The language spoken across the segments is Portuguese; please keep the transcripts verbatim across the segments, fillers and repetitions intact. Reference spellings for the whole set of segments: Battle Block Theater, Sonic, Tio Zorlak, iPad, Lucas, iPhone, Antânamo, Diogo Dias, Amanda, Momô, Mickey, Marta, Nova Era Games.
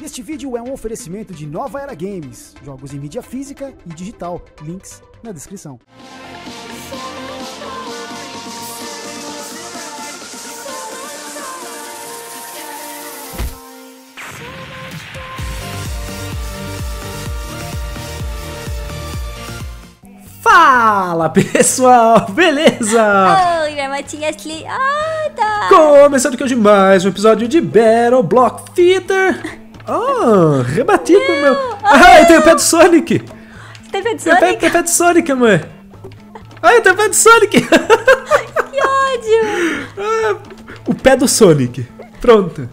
Este vídeo é um oferecimento de Nova Era Games, jogos em mídia física e digital, links na descrição. Fala pessoal, beleza? Oi, minha matinha liada! Começando aqui hoje mais um episódio de Battle Block Theater. Oh, rebati meu, com o meu. Oh, ah, eu tenho o pé do Sonic! Você tem pé de Sonic? Eu tenho pé de Sonic, mãe! Ah, eu tenho pé de Sonic! Que ódio! Ah, o pé do Sonic. Pronto.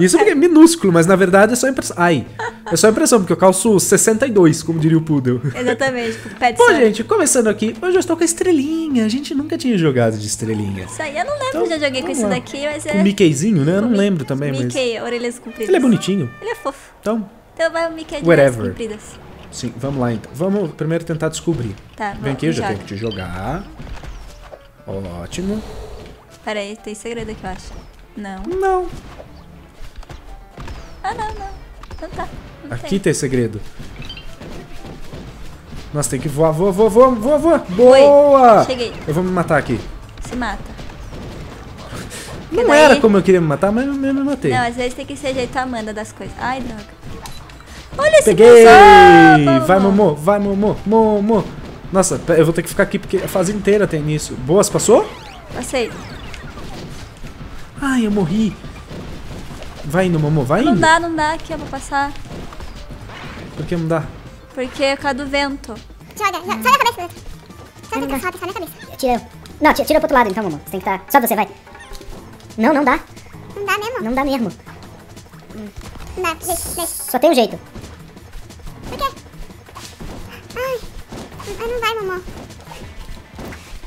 Isso porque é minúsculo, mas na verdade é só impressão. Ai, é só impressão, porque eu calço sessenta e dois, como diria o Poodle. Exatamente. Pé de Bom, Sonic. Gente, começando aqui, hoje eu estou com a estrelinha. A gente nunca tinha jogado de estrelinha. Isso aí, eu não lembro, então, já joguei com isso daqui, mas é... O Mickeyzinho, né? Eu não lembro também, Mickey, mas... Mickey, orelhas compridas. Ele é bonitinho. Ele é fofo. Então, então vai o Mickey de orelhas compridas. Sim, vamos lá então. Vamos primeiro tentar descobrir. Tá, vem aqui, eu já joga. Tenho que te jogar. Ótimo. Pera aí, tem segredo aqui, eu acho. Não. Não. Ah, não, não. Então tá. Não aqui tem. Tem segredo. Nossa, tem que voar, voa, voa, voa, voa, voa. Boa! Oi, cheguei. Eu vou me matar aqui. Se mata. Não daí... era como eu queria me matar, mas eu me matei. Não, às vezes tem que se ajeitar a Amanda das coisas. Ai, droga. Olha esse peguei! Pessoal. Vai, Momô, vai, Momô, Momô. Nossa, eu vou ter que ficar aqui porque a fase inteira tem isso. Boas, passou? Passei. Ai, eu morri. Vai indo, Momô, vai indo. Não dá, não dá aqui, eu vou passar. Por que não dá? Porque é por causa do vento. Joga, joga, sai da cabeça. Sai da cabeça, sai da cabeça. Tira. Não, tira, tira pro outro lado então, Momô. Você tem que estar. Tá... Só você, vai. Não, não dá. Não dá mesmo? Não dá mesmo. Não dá, deixa, deixa. Só tem um jeito. Por quê? Ai. Ai, não vai, Momô.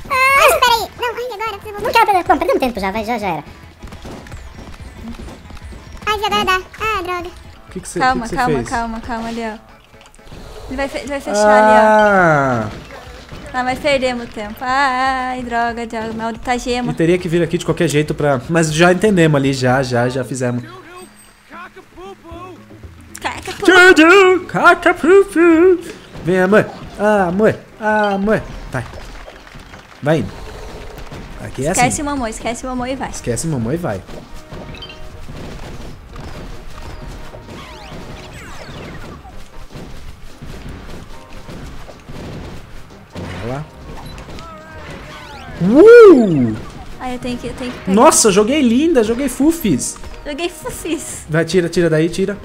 Ah, espera aí. Não, ai, agora. Você não quero perder. Bom, perdemos tempo já, vai, já, já era. Ai, já dá, dá. Ah, droga. Que que cê, calma, que que calma, fez? calma, calma, ali, ó. Ele vai, fe ele vai fechar ah. ali, ó. Ah, mas perdemos tempo. Ai, droga, droga, maldita gema. Ele teria que vir aqui de qualquer jeito pra... Mas já entendemos ali, já, já, já fizemos. Caca-pupu. Caca-pupu. Vem, amor. Ah, mãe. Ah, mãe. Tá. Vai indo. Aqui é esquece assim. Esquece o mamô, esquece o mamô e vai. Esquece o mamô e vai. Uh! Ai, eu tenho que, eu tenho que pegar. Nossa, joguei linda, joguei fufis. Joguei fufis. Vai, tira, tira daí, tira.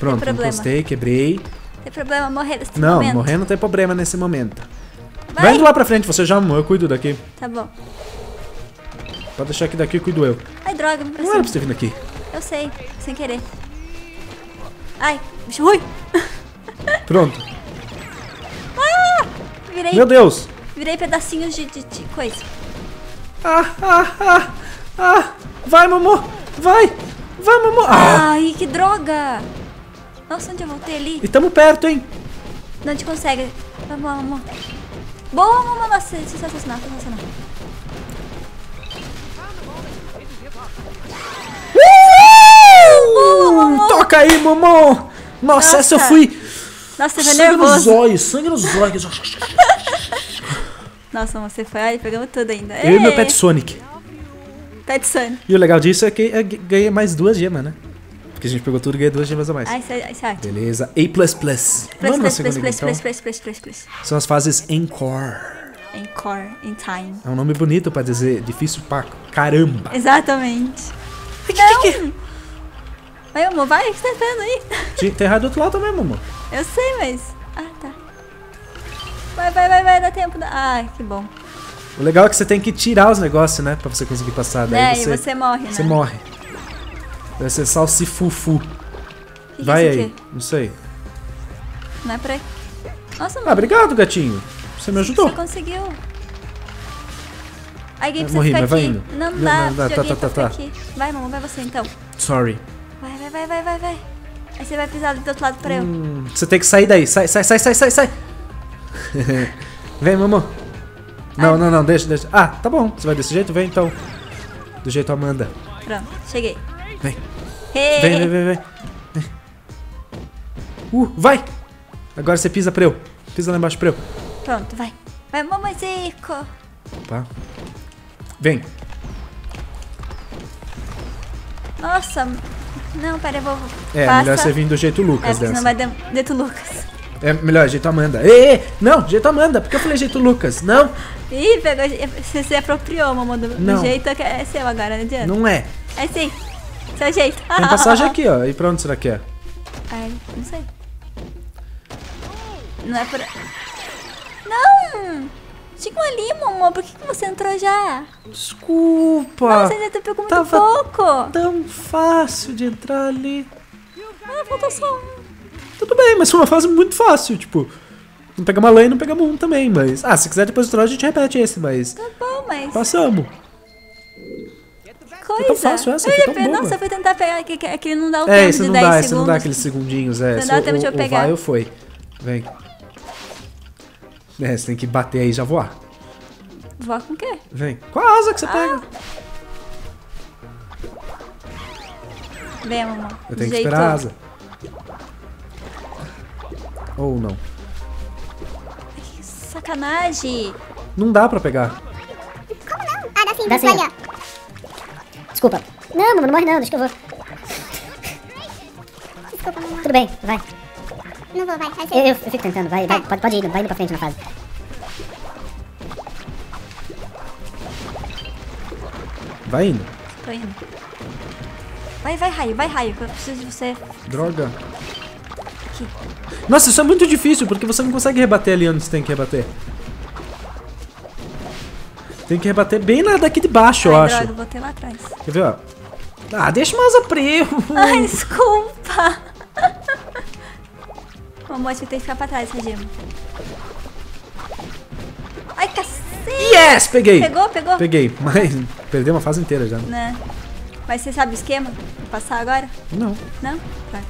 Pronto, encostei, quebrei. Tem problema morrer nesse não, momento. Não, morrer não tem problema nesse momento. Vai, vai indo lá pra frente, você já amou, eu cuido daqui. Tá bom. Pode deixar que daqui eu cuido eu. Ai, droga, me preciso. Não era pra você vir daqui. Eu sei, sem querer. Ai, bicho ruim. Pronto. Ah, virei. Meu Deus. Virei pedacinhos de, de, de coisa. Ah, ah, ah, ah. Vai, Momô. Vai. Vai, Momô. Ah. Ai, que droga. Nossa, onde eu voltei ali? E tamo perto, hein? Não te consegue. Vamos lá, Momô. Boa, Momô. Nossa, sensacional, sensacional. Uh! Uh, Momô. Toca aí, Momô. Nossa, Nossa. essa eu fui. Nossa, sangue nervoso. nos olhos, sangue nos olhos. Nossa, você foi, ai, pegamos tudo ainda. Eu Ei. e meu pet Sonic. Pet Sonic. E o legal disso é que ganhei mais duas gemas, né? Porque a gente pegou tudo e ganhei duas gemas a mais. Ai, sai, sai. Beleza. A++. Vamos na segunda, então. São as fases Encore. Encore, in time. É um nome bonito pra dizer difícil pra caramba. Exatamente. Ai, que, que, que... Vai, amor, vai, o que você tá vendo aí? Tinha que ter errado do outro lado também, amor. Eu sei, mas... Ah, tá. Vai, vai, vai, vai, dá tempo. Da... Ai, que bom. O legal é que você tem que tirar os negócios, né? Pra você conseguir passar. Daí é, você, e você morre, né? Você morre. Deve ser salsifufu. Que vai que é aí. Aqui? Não sei. Não é pra... Nossa, mano. Ah, obrigado, gatinho. Você me ajudou. Você conseguiu. Ai, game precisa morri, ficar mas aqui. Vai indo. Não, não dá, não, não, tá, tá, tá, tá. Aqui. Vai, mamãe, vai você então. Sorry. Vai, vai, vai, vai, vai, vai. Aí você vai pisar do outro lado pra hum, eu. Você tem que sair daí. Sai, sai, sai, sai, sai, sai. Vem, Momô. Não, ah, não, não, deixa, deixa. Ah, tá bom. Você vai desse jeito? Vem, então. Do jeito Amanda. Pronto, cheguei. Vem. Hey. Vem, vem, vem, vem. Uh, vai! Agora você pisa pra eu. Pisa lá embaixo pra eu. Pronto, vai. Vai, mamãezico. Opa. Vem. Nossa. Não, pera, eu vou... É, Passa. melhor você vir do jeito Lucas, né? É, não vai do jeito Lucas. É melhor, jeito Amanda. Ei, ei, não, jeito Amanda. Por que eu falei jeito Lucas? Não. Ih, pegou. Você se apropriou, mamãe. Do não. jeito que é seu agora, não adianta. Não é. É sim. Seu jeito. Tem passagem aqui, ó. E pra onde será que é? Ai, não sei. Não é por... Não! Chegam ali, mamô. Por que, que você entrou já? Desculpa. Não, você já pegou muito Tava pouco. tão fácil de entrar ali. Ah, faltou só um. Tudo bem, mas foi uma fase muito fácil, tipo... Não pegamos a lã e não pegamos um também, mas... Ah, se quiser depois do troll a gente repete esse, mas... Tá bom, mas... Passamos. Coisa. Foi tão fácil essa, foi tão boa. Nossa, eu fui tentar pegar aquele não dá o tempo de dez segundos. É, isso não dá aqueles segundinhos, é. Não dá o tempo de eu pegar. Vai ou foi. Vem. É, você tem que bater aí e já voar. Voar com o quê? Vem. Com a asa que você ah. pega. Vem, mamãe. Eu tenho que esperar a asa. Ou não. Que sacanagem. Não dá pra pegar. Como não? Ah, dá sim. Dá sim. Vai, Desculpa. Não, mamãe, não morre não. Deixa que eu vou. Desculpa, mamãe. Tudo bem, vai. Não vou, vai. Eu, eu fico tentando, vai, vai. vai. Pode, pode ir, vai indo pra frente na fase. Vai indo. Tô indo. Vai, vai, raio, vai, raio, que eu preciso de você. Droga. Aqui. Nossa, isso é muito difícil, porque você não consegue rebater ali onde você tem que rebater. Tem que rebater bem lá daqui de baixo, Ai, eu droga, acho. Droga, botei lá atrás. Quer ver, ó? Ah, deixa mais aprevo. Ai, desculpa. Mamãe, acho que tem que ficar pra trás, Regina. Ai, cacete! Yes! Peguei! Pegou, pegou? Peguei, mas perdeu uma fase inteira já. Né? Mas você sabe o esquema? Vou passar agora? Não. Não? Tá.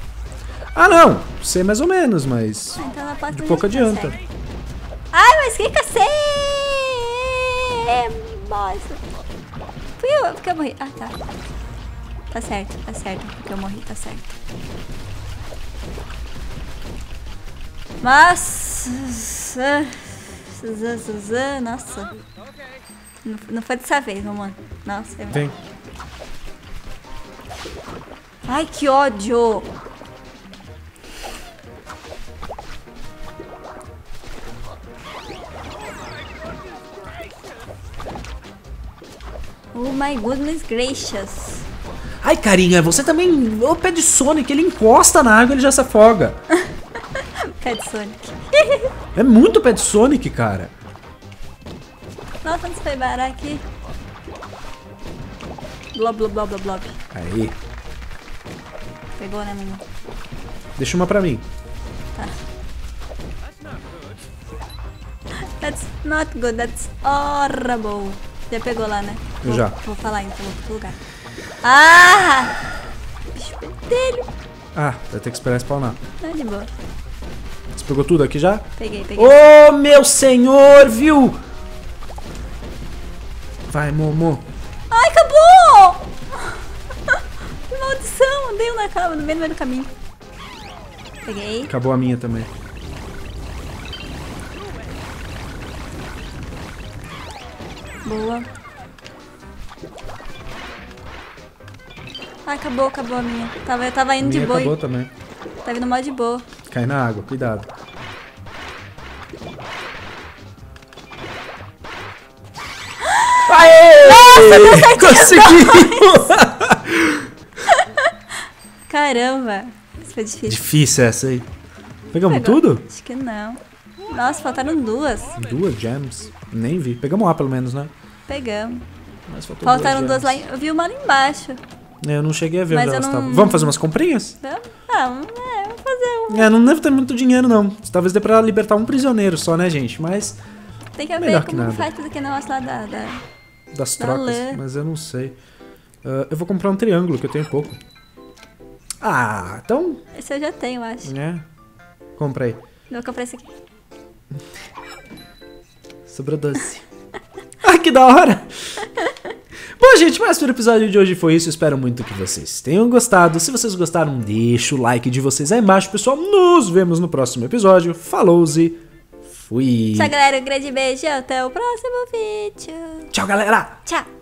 Ah, não! Sei mais ou menos, mas... Ah, então ela pode de pouco adianta. Consegue. Ai, mas que cacete! Nossa! Fui eu, porque eu morri. Ah, tá. Tá certo, tá certo. Porque eu morri, tá certo. Mas... Nossa. Não foi dessa vez, mamãe. Nossa, é bom. Ai, que ódio. Oh my goodness gracious. Ai, carinha, você também... O pé de Sonic, ele encosta na água e ele já se afoga. Pé de Sonic. É muito pé de Sonic, cara. Nossa, não se foi parar aqui. Blob, blob, blob, blob, blob. Aí. Pegou, né, mamãe? Deixa uma pra mim. Tá. That's not good, that's horrible. Já pegou lá, né? Eu vou, já. Vou falar então, vou pro lugar. Ah! Bicho pentelho. Ah, vai ter que esperar spawnar. Tá de boa. Você pegou tudo aqui já? Peguei, peguei. Ô, meu senhor, viu? Vai, Momô. Ai, acabou! Que maldição, dei um na cama, no meio do caminho. Peguei. Acabou a minha também. Boa. Ah, acabou, acabou a minha. Tava, eu tava indo minha de boa. Acabou e... também. Tá vindo mal de boa. Cai na água, cuidado. Aê! Nossa, deu certo! Conseguimos! Caramba! Isso foi difícil. Difícil essa aí. Pegamos Pegou. tudo? Acho que não. Nossa, faltaram duas. Duas gems? Nem vi. Pegamos lá pelo menos, né? Pegamos. Mas faltaram duas, duas lá. Eu vi uma lá embaixo. Eu não cheguei a ver onde elas estavam. Vamos fazer umas comprinhas? Vamos. Ah, é, vamos fazer um. É, não deve ter muito dinheiro, não. Talvez dê pra libertar um prisioneiro só, né, gente? Mas. Tem que ver como faz tudo aquele negócio lá da. da das da trocas. Lã. Mas eu não sei. Uh, eu vou comprar um triângulo, que eu tenho pouco. Ah, então. Esse eu já tenho, eu acho. É. Comprei. Vou comprar esse aqui. Sobrou doze. Ah, que da hora! Bom, gente, mas pelo episódio de hoje foi isso. Eu espero muito que vocês tenham gostado. Se vocês gostaram, deixa o like de vocês aí embaixo, pessoal. Nos vemos no próximo episódio. Falou-se. Fui. Tchau, galera. Um grande beijo. Até o próximo vídeo. Tchau, galera. Tchau.